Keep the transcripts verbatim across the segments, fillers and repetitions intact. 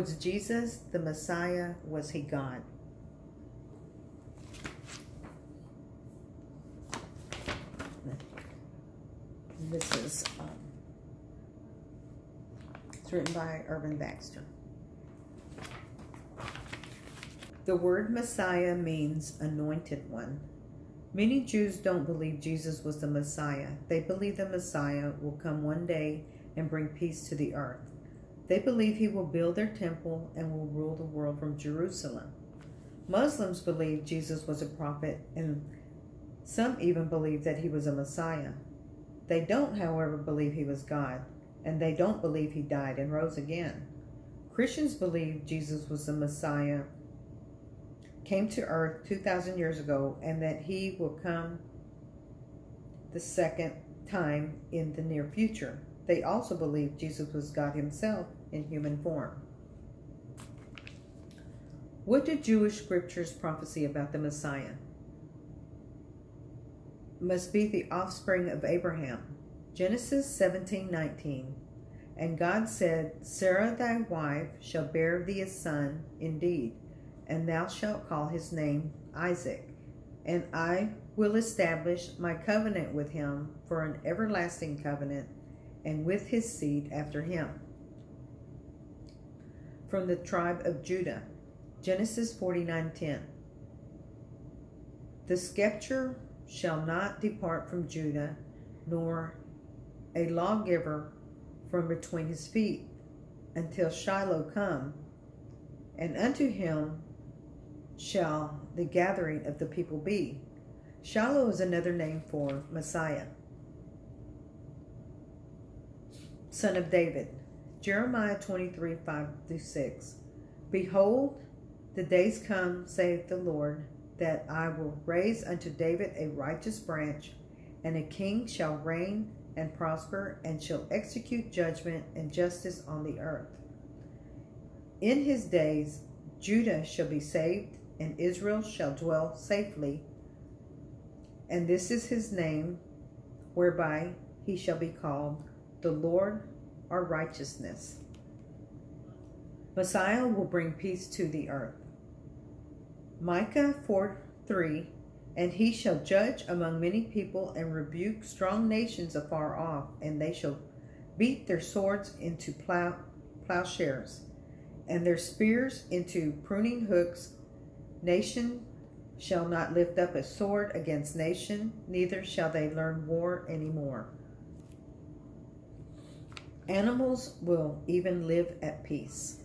Was Jesus the Messiah? Was he God? This is um, it's written by Irvin Baxter. The word Messiah means anointed one. Many Jews don't believe Jesus was the Messiah. They believe the Messiah will come one day and bring peace to the earth. They believe he will build their temple and will rule the world from Jerusalem. Muslims believe Jesus was a prophet, and some even believe that he was a Messiah. They don't, however, believe he was God, and they don't believe he died and rose again. Christians believe Jesus was the Messiah, came to earth two thousand years ago, and that he will come the second time in the near future. They also believe Jesus was God himself in human form. What do Jewish scriptures prophesy about the Messiah? Must be the offspring of Abraham. Genesis seventeen nineteen. And God said, Sarah thy wife shall bear thee a son indeed, and thou shalt call his name Isaac. And I will establish my covenant with him for an everlasting covenant, and with his seed after him. From the tribe of Judah, Genesis forty-nine ten. The scepter shall not depart from Judah, nor a lawgiver from between his feet, until Shiloh come, and unto him shall the gathering of the people be. Shiloh is another name for Messiah. Son of David, Jeremiah twenty-three, five through six. Behold, the days come, saith the Lord, that I will raise unto David a righteous branch, and a king shall reign and prosper, and shall execute judgment and justice on the earth. In his days Judah shall be saved, and Israel shall dwell safely, and this is his name, whereby he shall be called, the Lord our righteousness. Messiah will bring peace to the earth. Micah four three, and he shall judge among many people, and rebuke strong nations afar off, and they shall beat their swords into plow, plowshares, and their spears into pruning hooks. Nation shall not lift up a sword against nation, neither shall they learn war any more. Animals will even live at peace.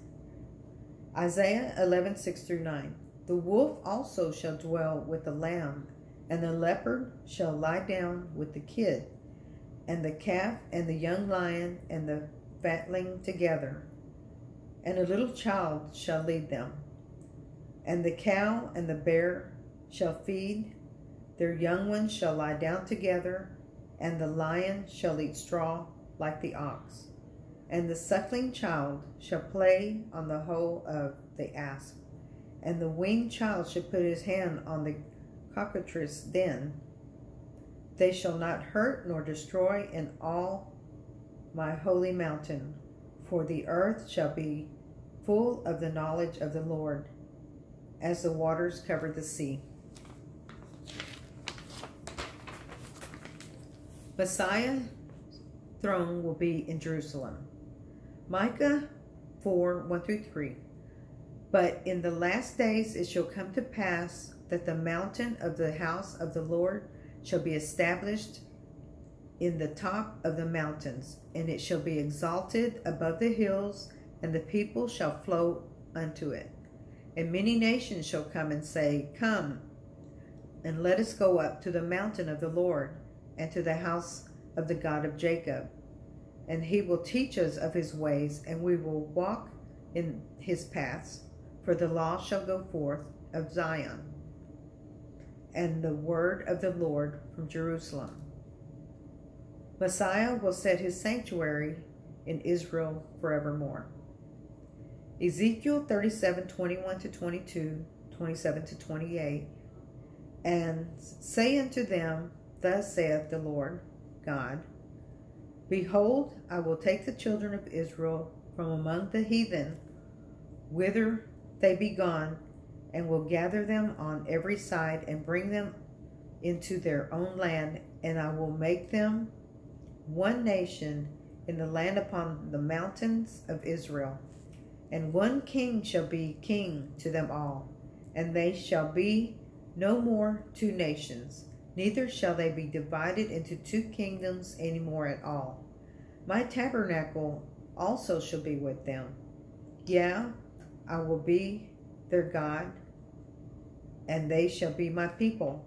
Isaiah eleven six through nine. The wolf also shall dwell with the lamb, and the leopard shall lie down with the kid, and the calf and the young lion and the fatling together, and a little child shall lead them. And the cow and the bear shall feed, their young ones shall lie down together, and the lion shall eat straw like the ox, and the suckling child shall play on the hole of the asp, and the weaned child shall put his hand on the cockatrice den. They shall not hurt nor destroy in all my holy mountain, for the earth shall be full of the knowledge of the Lord, as the waters cover the sea. Messiah's throne will be in Jerusalem. Micah four one through three. But in the last days it shall come to pass that the mountain of the house of the Lord shall be established in the top of the mountains, and it shall be exalted above the hills, and the people shall flow unto it. And many nations shall come and say, Come, and let us go up to the mountain of the Lord, and to the house of the God of Jacob. And he will teach us of his ways, and we will walk in his paths. For the law shall go forth of Zion, and the word of the Lord from Jerusalem. Messiah will set his sanctuary in Israel forevermore. Ezekiel thirty-seven, twenty-one to twenty-two, twenty-seven to twenty-eight. And say unto them, Thus saith the Lord God, Behold, I will take the children of Israel from among the heathen, whither they be gone, and will gather them on every side and bring them into their own land, and I will make them one nation in the land upon the mountains of Israel. And one king shall be king to them all, and they shall be no more two nations, neither shall they be divided into two kingdoms any more at all. My tabernacle also shall be with them. Yeah, I will be their God, and they shall be my people.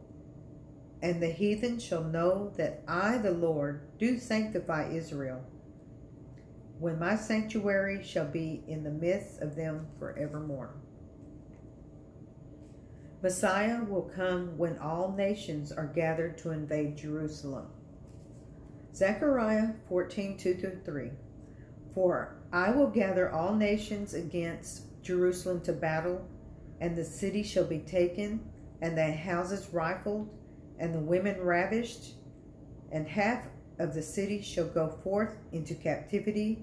And the heathen shall know that I, the Lord, do sanctify Israel, when my sanctuary shall be in the midst of them forevermore. Messiah will come when all nations are gathered to invade Jerusalem. Zechariah fourteen, two through three. For I will gather all nations against Jerusalem to battle, and the city shall be taken, and the houses rifled, and the women ravished, and half of the city shall go forth into captivity,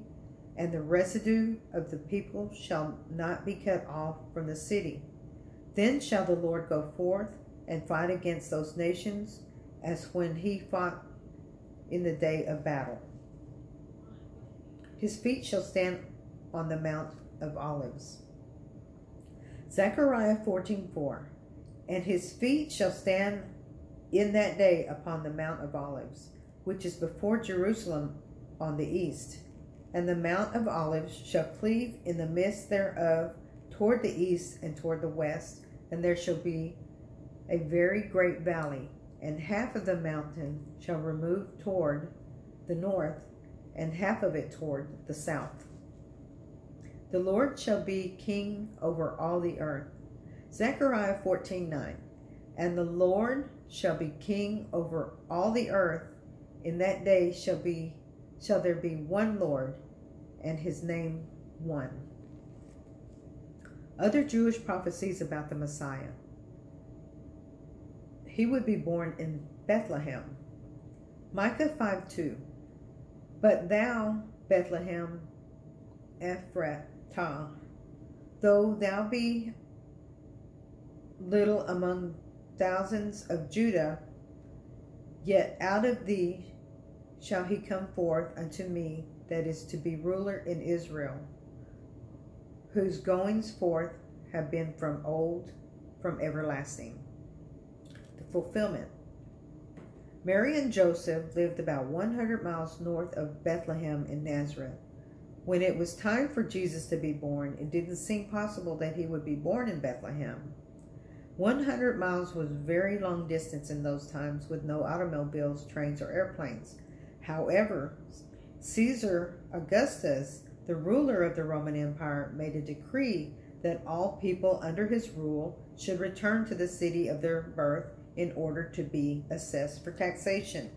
and the residue of the people shall not be cut off from the city. Then shall the Lord go forth and fight against those nations, as when he fought in the day of battle. His feet shall stand on the Mount of Olives. Zechariah fourteen, four. And his feet shall stand in that day upon the Mount of Olives, which is before Jerusalem on the east. And the Mount of Olives shall cleave in the midst thereof toward the east and toward the west, and there shall be a very great valley, and half of the mountain shall remove toward the north, and half of it toward the south. The Lord shall be king over all the earth. Zechariah fourteen, nine. And the Lord shall be king over all the earth. In that day shall be shall there be one Lord, and his name one. Other Jewish prophecies about the Messiah. He would be born in Bethlehem. Micah five, two. But thou, Bethlehem Ephratah, though thou be little among thousands of Judah, yet out of thee shall he come forth unto me that is to be ruler in Israel, whose goings forth have been from old, from everlasting. The fulfillment. Mary and Joseph lived about one hundred miles north of Bethlehem in Nazareth. When it was time for Jesus to be born, it didn't seem possible that he would be born in Bethlehem. one hundred miles was very long distance in those times, with no automobiles, trains, or airplanes. However, Caesar Augustus, the ruler of the Roman Empire, made a decree that all people under his rule should return to the city of their birth in order to be assessed for taxation.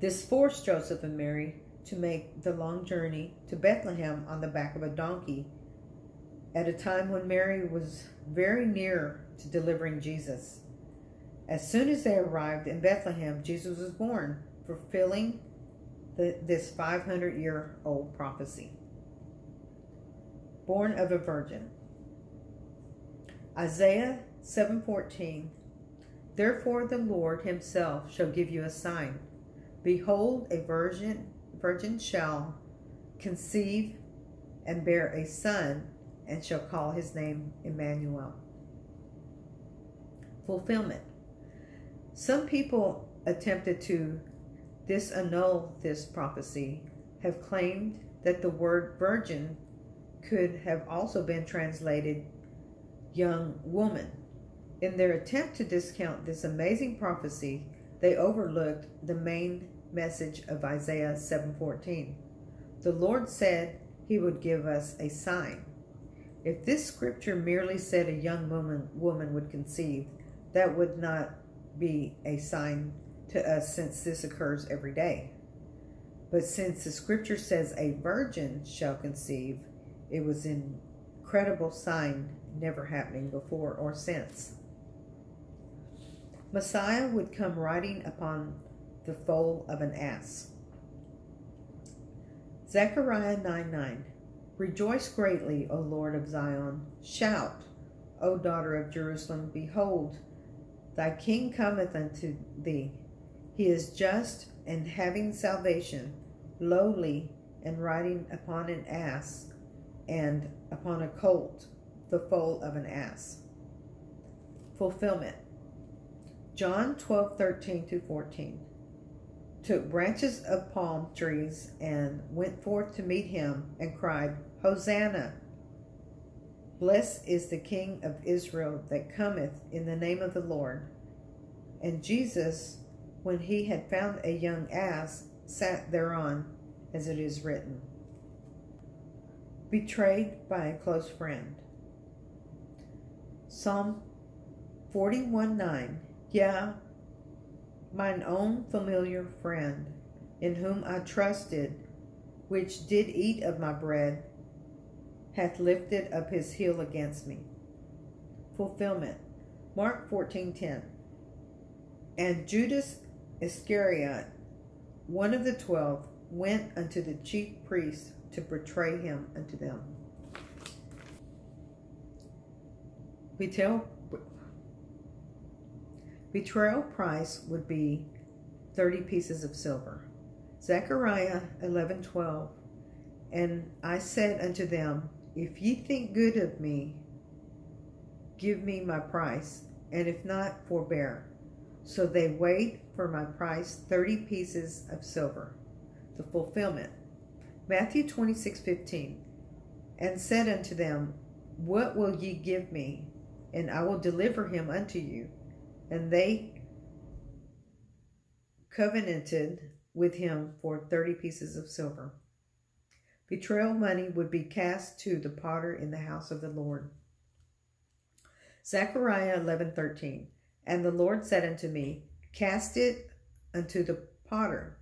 This forced Joseph and Mary to make the long journey to Bethlehem on the back of a donkey, at a time when Mary was very near to delivering Jesus. As soon as they arrived in Bethlehem, Jesus was born, fulfilling the, this five hundred year old prophecy. Born of a virgin. Isaiah seven, fourteen. Therefore the Lord himself shall give you a sign. Behold, a virgin, virgin shall conceive and bear a son, and shall call his name Immanuel. Fulfillment. Some people attempted to disannul this prophecy, have claimed that the word virgin could have also been translated young woman. In their attempt to discount this amazing prophecy, they overlooked the main message of Isaiah seven, fourteen. The Lord said he would give us a sign. If this scripture merely said a young woman, woman would conceive, that would not be a sign to us, since this occurs every day. But since the scripture says a virgin shall conceive, it was an incredible sign never happening before or since. Messiah would come riding upon the foal of an ass. Zechariah nine, nine. Rejoice greatly, O Lord of Zion. Shout, O daughter of Jerusalem. Behold, thy king cometh unto thee. He is just and having salvation, lowly and riding upon an ass, and upon a colt, the foal of an ass. Fulfillment. John twelve, thirteen through fourteen. Took branches of palm trees and went forth to meet him and cried, Hosanna! Blessed is the King of Israel that cometh in the name of the Lord. And Jesus, when he had found a young ass, sat thereon, as it is written. Betrayed by a close friend. Psalm forty-one nine. Yeah, mine own familiar friend, in whom I trusted, which did eat of my bread, hath lifted up his heel against me. Fulfillment. Mark fourteen ten. And Judas Iscariot, one of the twelve, went unto the chief priests to betray him unto them. Betrayal, betrayal price would be thirty pieces of silver. Zechariah eleven twelve. And I said unto them, if ye think good of me, give me my price, and if not, forbear. So they weighed for my price thirty pieces of silver. The fulfillment. Matthew twenty-six fifteen. And said unto them, what will ye give me? And I will deliver him unto you. And they covenanted with him for thirty pieces of silver. Betrayal money would be cast to the potter in the house of the Lord. Zechariah eleven thirteen. And the Lord said unto me, cast it unto the potter,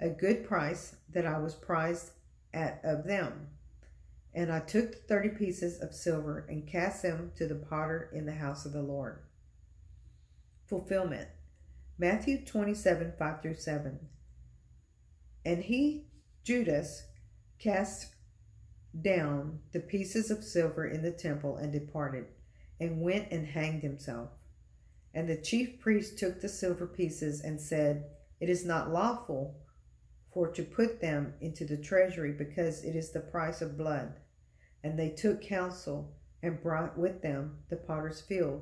a good price that I was prized at of them. And I took the thirty pieces of silver and cast them to the potter in the house of the Lord. Fulfillment. Matthew twenty-seven, five through seven. And he, Judas, cast down the pieces of silver in the temple and departed, and went and hanged himself. And the chief priest took the silver pieces and said, it is not lawful for to put them into the treasury, because it is the price of blood. And they took counsel and brought with them the potter's field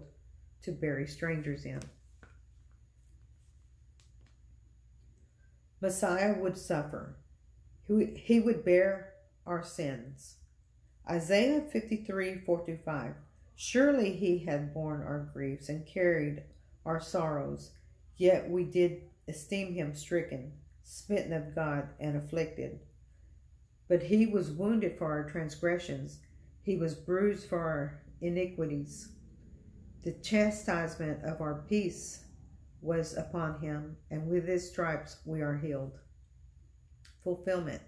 to bury strangers in. Messiah would suffer. He would bear our sins. Isaiah fifty-three, four through five. Surely he had borne our griefs and carried our sorrows, yet we did esteem him stricken, smitten of God, and afflicted. But he was wounded for our transgressions, he was bruised for our iniquities. The chastisement of our peace was upon him, and with his stripes we are healed. Fulfillment.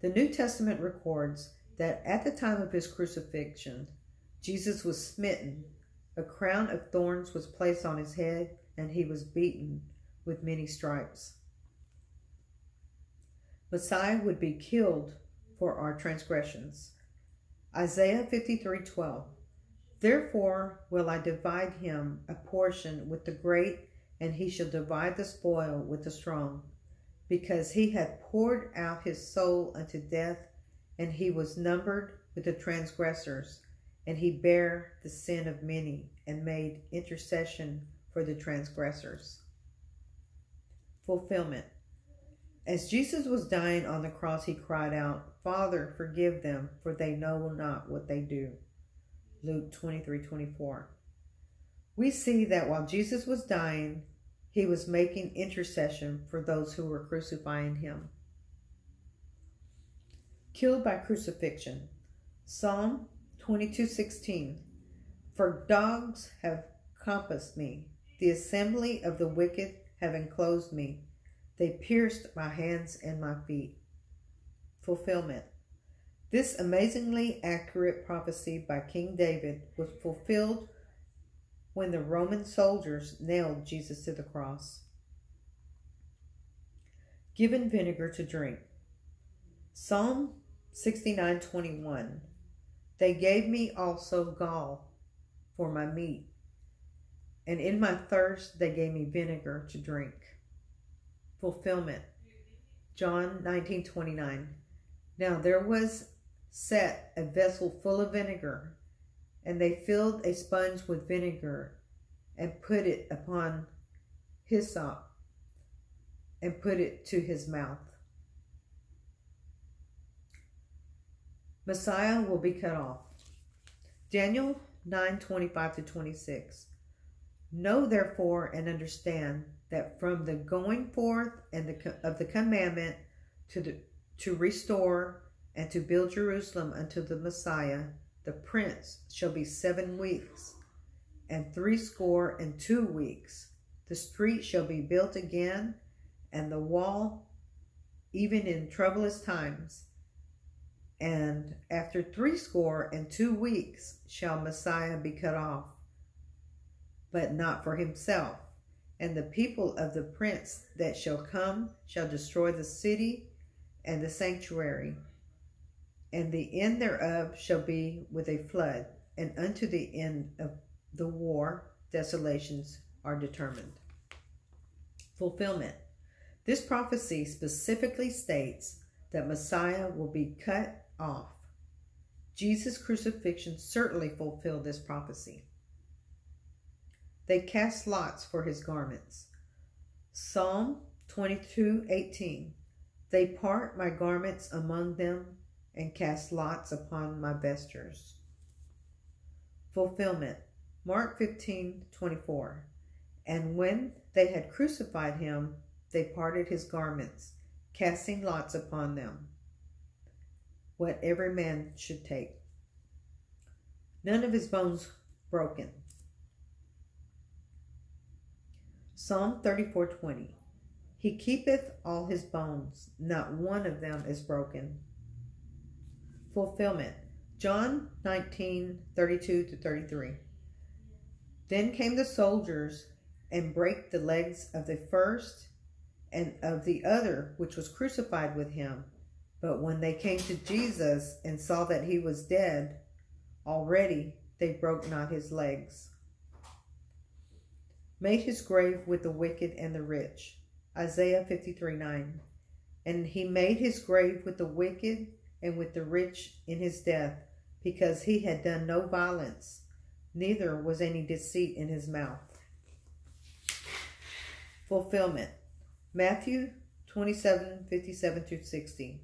The New Testament records that at the time of his crucifixion, Jesus was smitten, a crown of thorns was placed on his head, and he was beaten with many stripes. Messiah would be killed for our transgressions. Isaiah fifty-three twelve. Therefore will I divide him a portion with the great, and he shall divide the spoil with the strong. Because he had poured out his soul unto death, and he was numbered with the transgressors, and he bare the sin of many, and made intercession for the transgressors. Fulfillment. As Jesus was dying on the cross, he cried out, Father, forgive them, for they know not what they do. Luke twenty-three twenty-four. We see that while Jesus was dying, he was making intercession for those who were crucifying him. Killed by crucifixion. Psalm twenty-two sixteen. For dogs have compassed me. The assembly of the wicked have enclosed me. They pierced my hands and my feet. Fulfillment. This amazingly accurate prophecy by King David was fulfilled when the Roman soldiers nailed Jesus to the cross. Given vinegar to drink. Psalm sixty-nine twenty-one. They gave me also gall for my meat, and in my thirst they gave me vinegar to drink. Fulfillment. John nineteen twenty-nine. Now there was set a vessel full of vinegar, and they filled a sponge with vinegar and put it upon hyssop and put it to his mouth. Messiah will be cut off. Daniel nine twenty-five to twenty-six. Know therefore and understand that from the going forth and the of the commandment to the, to restore and to build Jerusalem unto the Messiah, the prince, shall be seven weeks and threescore and two weeks. The street shall be built again, and the wall, even in troublous times. And after threescore and two weeks shall Messiah be cut off, but not for himself. And the people of the prince that shall come shall destroy the city and the sanctuary, and the end thereof shall be with a flood, and unto the end of the war desolations are determined. Fulfillment. This prophecy specifically states that Messiah will be cut off. Jesus' crucifixion certainly fulfilled this prophecy. They cast lots for his garments. Psalm twenty-two eighteen. They part my garments among them and cast lots upon my vestures. Fulfillment. Mark fifteen twenty-four. And when they had crucified him, they parted his garments, casting lots upon them, what every man should take. None of his bones broken. Psalm thirty-four twenty. He keepeth all his bones, not one of them is broken. Fulfillment. John nineteen thirty-two to thirty-three. Then came the soldiers and brake the legs of the first and of the other which was crucified with him. But when they came to Jesus and saw that he was dead already, they broke not his legs. Made his grave with the wicked and the rich. Isaiah fifty-three nine. And he made his grave with the wicked and with the rich in his death, because he had done no violence, neither was any deceit in his mouth. Fulfillment. Matthew twenty-seven fifty-seven through sixty.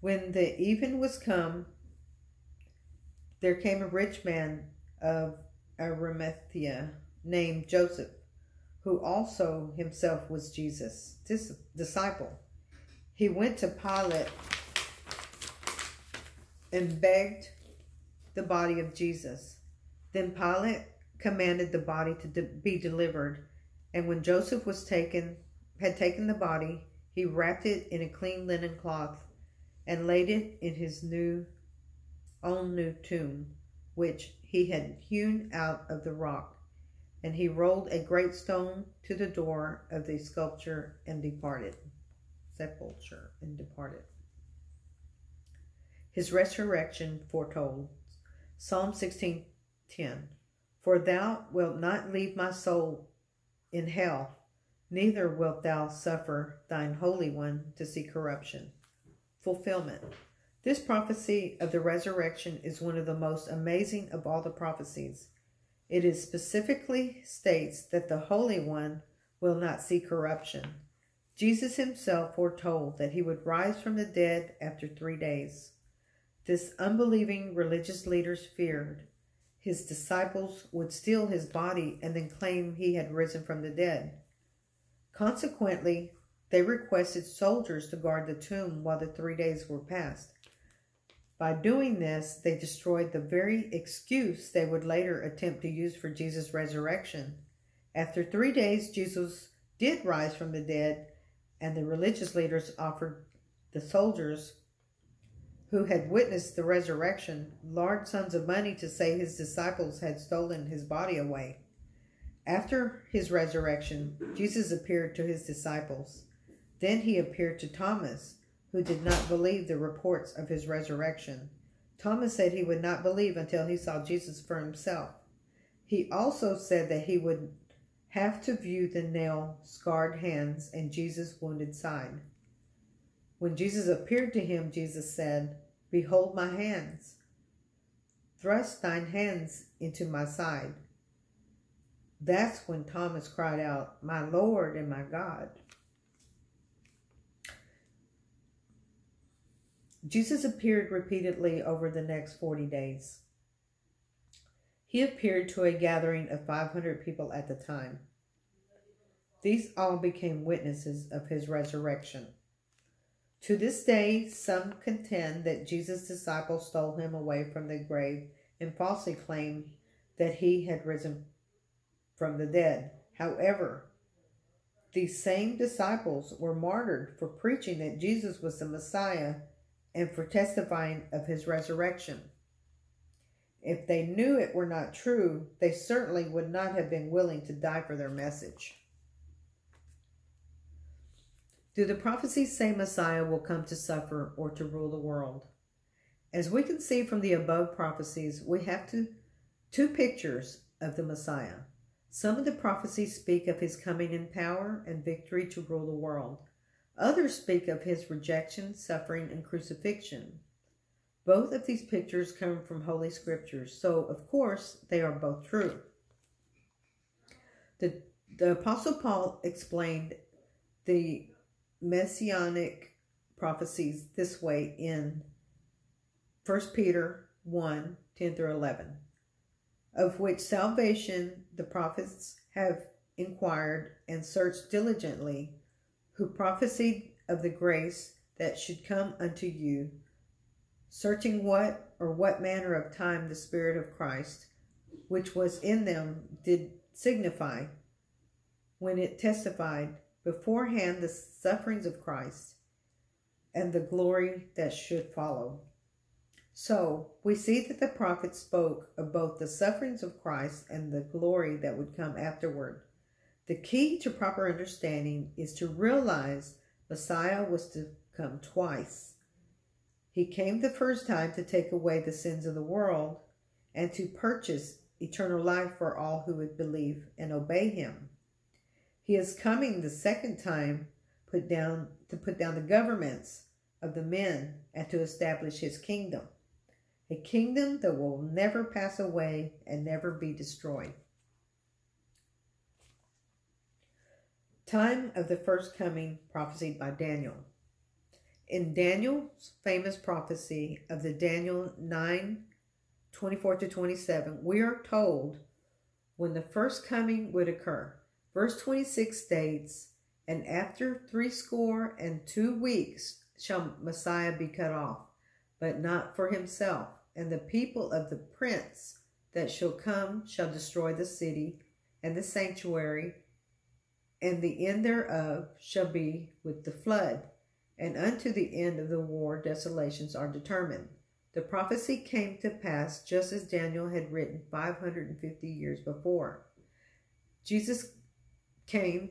When the even was come, there came a rich man of Arimathea named Joseph, who also himself was Jesus' disciple. He went to Pilate and begged the body of Jesus. Then Pilate commanded the body to de- be delivered. And when Joseph was taken, had taken the body, he wrapped it in a clean linen cloth and laid it in his new, own new tomb, which he had hewn out of the rock. And he rolled a great stone to the door of the sculpture and departed. Sepulture and departed. His resurrection foretold. Psalm sixteen ten. For thou wilt not leave my soul in hell, neither wilt thou suffer thine Holy One to see corruption. Fulfillment. This prophecy of the resurrection is one of the most amazing of all the prophecies. It is specifically states that the Holy One will not see corruption. Jesus himself foretold that he would rise from the dead after three days. This unbelieving religious leaders feared his disciples would steal his body and then claim he had risen from the dead. Consequently, they requested soldiers to guard the tomb while the three days were passed. By doing this, they destroyed the very excuse they would later attempt to use for Jesus' resurrection. After three days, Jesus did rise from the dead, and the religious leaders offered the soldiers who had witnessed the resurrection large sums of money to say his disciples had stolen his body away. After his resurrection, Jesus appeared to his disciples. Then he appeared to Thomas, who did not believe the reports of his resurrection. Thomas said he would not believe until he saw Jesus for himself. He also said that he would have to view the nail-scarred hands and Jesus' wounded side. When Jesus appeared to him, Jesus said, "Behold my hands. Thrust thine hands into my side." That's when Thomas cried out, "My Lord and my God." Jesus appeared repeatedly over the next forty days. He appeared to a gathering of five hundred people at the time. These all became witnesses of his resurrection. To this day, some contend that Jesus' disciples stole him away from the grave and falsely claimed that he had risen from the dead. However, these same disciples were martyred for preaching that Jesus was the Messiah and for testifying of his resurrection. If they knew it were not true, they certainly would not have been willing to die for their message. Do the prophecies say Messiah will come to suffer or to rule the world? As we can see from the above prophecies, we have two, two pictures of the Messiah. Some of the prophecies speak of his coming in power and victory to rule the world. Others speak of his rejection, suffering, and crucifixion. Both of these pictures come from Holy Scriptures, so, of course, they are both true. The, the Apostle Paul explained the Messianic prophecies this way in First Peter one, ten through eleven, of which salvation the prophets have inquired and searched diligently, who prophesied of the grace that should come unto you, searching what or what manner of time the Spirit of Christ, which was in them, did signify, when it testified beforehand the sufferings of Christ and the glory that should follow. So, we see that the prophets spoke of both the sufferings of Christ and the glory that would come afterward. The key to proper understanding is to realize Messiah was to come twice. He came the first time to take away the sins of the world and to purchase eternal life for all who would believe and obey him. He is coming the second time put down, to put down the governments of the men and to establish his kingdom, a kingdom that will never pass away and never be destroyed. Time of the first coming prophesied by Daniel. In Daniel's famous prophecy of the Daniel nine, twenty-four to twenty-seven, we are told when the first coming would occur. Verse twenty-six states, "And after threescore and two weeks shall Messiah be cut off, but not for himself. And the people of the prince that shall come shall destroy the city and the sanctuary, and the end thereof shall be with the flood, and unto the end of the war desolations are determined." The prophecy came to pass just as Daniel had written five hundred fifty years before. Jesus came,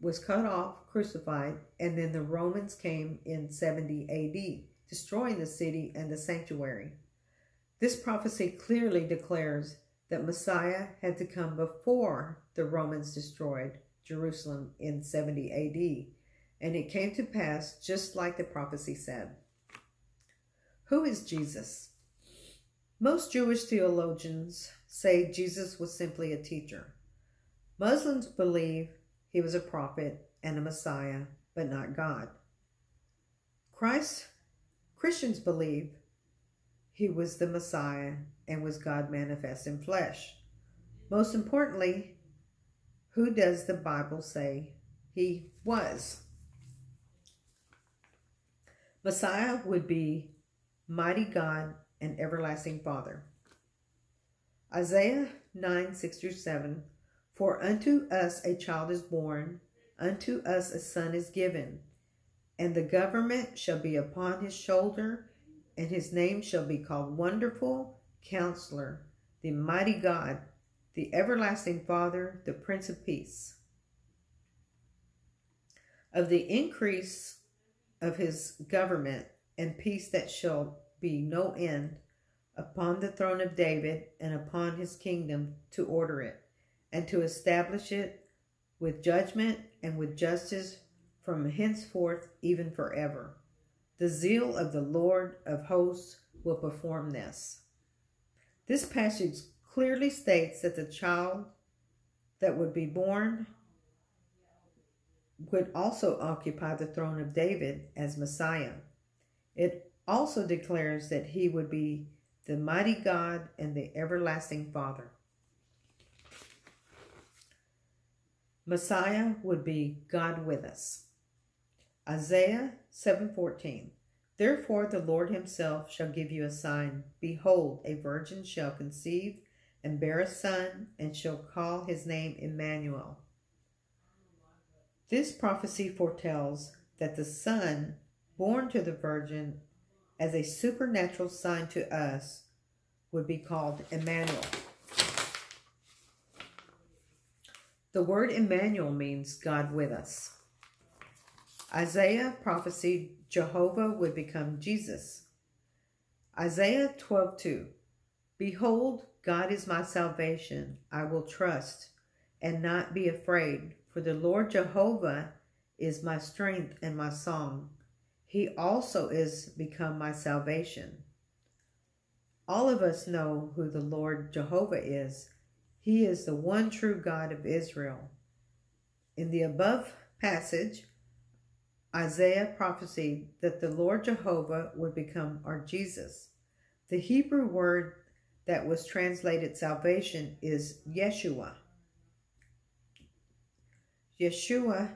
was cut off, crucified, and then the Romans came in seventy A D, destroying the city and the sanctuary. This prophecy clearly declares that Messiah had to come before the Romans destroyed Jerusalem in seventy A D, and it came to pass just like the prophecy said. Who is Jesus? Most Jewish theologians say Jesus was simply a teacher. Muslims believe he was a prophet and a Messiah, but not God. Christ, Christians believe he was the Messiah and was God manifest in flesh. Most importantly, who does the Bible say he was? Messiah would be mighty God and everlasting Father. Isaiah nine, six through seven, "For unto us a child is born, unto us a son is given, and the government shall be upon his shoulder, and his name shall be called Wonderful Counselor, the Mighty God, the Everlasting Father, the Prince of Peace." Of the increase of his government and peace that shall be no end upon the throne of David and upon his kingdom, to order it and to establish it with judgment and with justice from henceforth even forever. The zeal of the Lord of hosts will perform this. This passage clearly states that the child that would be born would also occupy the throne of David as Messiah. It also declares that he would be the mighty God and the everlasting Father. Messiah would be God with us. Isaiah seven fourteen. Therefore the Lord himself shall give you a sign. Behold, a virgin shall conceive and bear a son, and shall call his name Immanuel. This prophecy foretells that the son born to the virgin as a supernatural sign to us would be called Immanuel. The word Immanuel means God with us. Isaiah prophesied Jehovah would become Jesus. Isaiah twelve two. Behold, God is my salvation. I will trust and not be afraid, for the Lord Jehovah is my strength and my song. He also is become my salvation. All of us know who the Lord Jehovah is. He is the one true God of Israel. In the above passage, Isaiah prophesied that the Lord Jehovah would become our Jesus. The Hebrew word that was translated salvation is Yeshua. Yeshua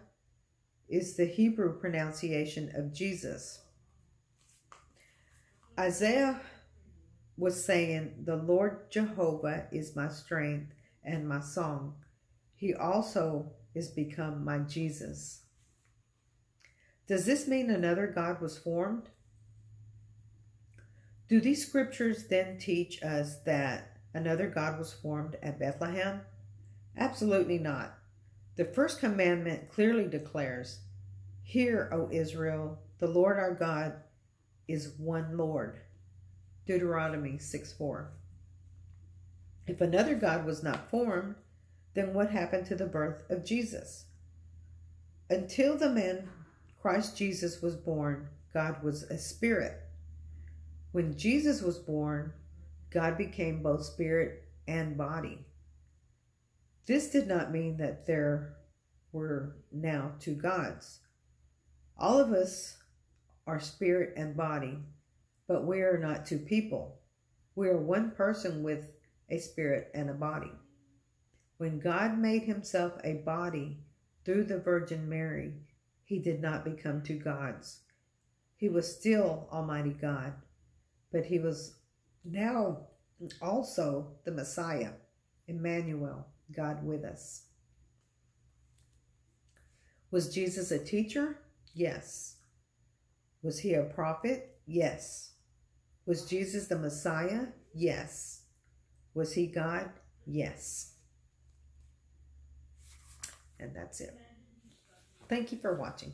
is the Hebrew pronunciation of Jesus. Isaiah was saying, the Lord Jehovah is my strength and my song. He also is become my Jesus. Does this mean another God was formed? Do these scriptures then teach us that another God was formed at Bethlehem? Absolutely not. The first commandment clearly declares, Hear, O Israel, the Lord our God is one Lord. Deuteronomy six four. If another God was not formed, then what happened to the birth of Jesus? Until the man Christ Jesus was born, God was a spirit. When Jesus was born, God became both spirit and body. This did not mean that there were now two gods. All of us are spirit and body, but we are not two people. We are one person with a spirit and a body. When God made himself a body through the Virgin Mary, he did not become two gods. He was still Almighty God, but he was now also the Messiah, Immanuel, God with us. Was Jesus a teacher? Yes. Was he a prophet? Yes. Was Jesus the Messiah? Yes. Was he God? Yes. And that's it. Thank you for watching.